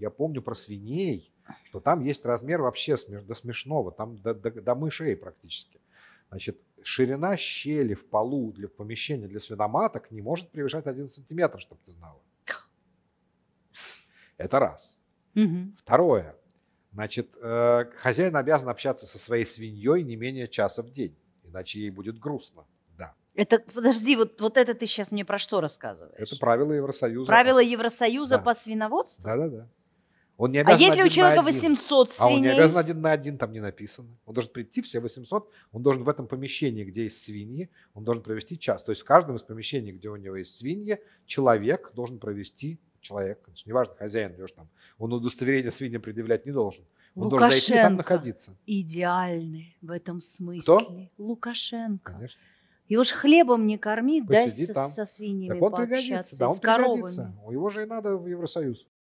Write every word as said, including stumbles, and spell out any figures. Я помню про свиней, что там есть размер вообще до смешного, там до, до, до мышей практически. Значит, ширина щели в полу для помещения для свиноматок не может превышать один сантиметр, чтобы ты знала. Это раз. Угу. Второе. Значит, хозяин обязан общаться со своей свиньей не менее часа в день, иначе ей будет грустно. Да. Это, подожди, вот, вот это ты сейчас мне про что рассказываешь? Это правила Евросоюза. Правила Евросоюза да. по свиноводству? Да-да-да. Он не обязан а если у человека восемьсот свиней? А он не обязан один на один, там не написано. Он должен прийти, все восемьсот, он должен в этом помещении, где есть свиньи, он должен провести час. То есть в каждом из помещений, где у него есть свиньи, человек должен провести человек, неважно, хозяин, там, он удостоверение свиньи предъявлять не должен. Он Лукашенко должен зайти и там находиться. Идеальный в этом смысле. Кто? Лукашенко. Конечно. Его же хлебом не корми, дай со, со свиньями так он пообщаться. Да, он с коровами. Пригодится. Его же и надо в Евросоюз.